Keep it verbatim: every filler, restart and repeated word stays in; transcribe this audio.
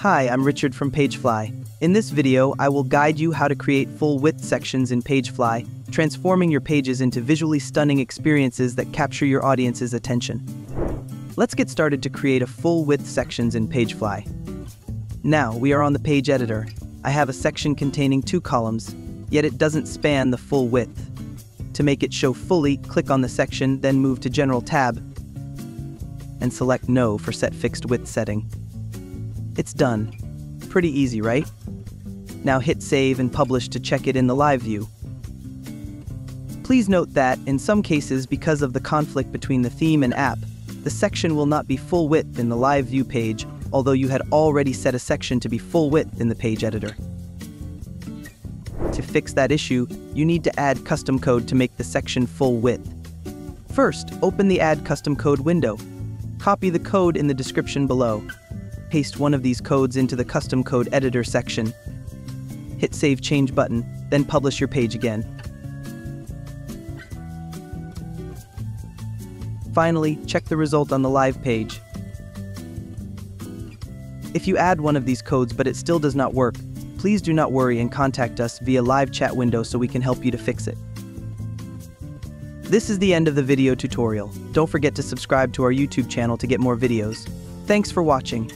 Hi, I'm Richard from PageFly. In this video, I will guide you how to create full-width sections in PageFly, transforming your pages into visually stunning experiences that capture your audience's attention. Let's get started to create a full-width sections in PageFly. Now, we are on the page editor. I have a section containing two columns, yet it doesn't span the full width. To make it show fully, click on the section, then move to General tab, and select No for Set Fixed Width setting. It's done. Pretty easy, right? Now hit save and publish to check it in the live view. Please note that, in some cases, because of the conflict between the theme and app, the section will not be full width in the live view page, although you had already set a section to be full width in the page editor. To fix that issue, you need to add custom code to make the section full width. First, open the Add Custom Code window. Copy the code in the description below. Paste one of these codes into the Custom Code Editor section. Hit Save Change button, then publish your page again. Finally, check the result on the live page. If you add one of these codes but it still does not work, please do not worry and contact us via live chat window so we can help you to fix it. This is the end of the video tutorial. Don't forget to subscribe to our YouTube channel to get more videos. Thanks for watching.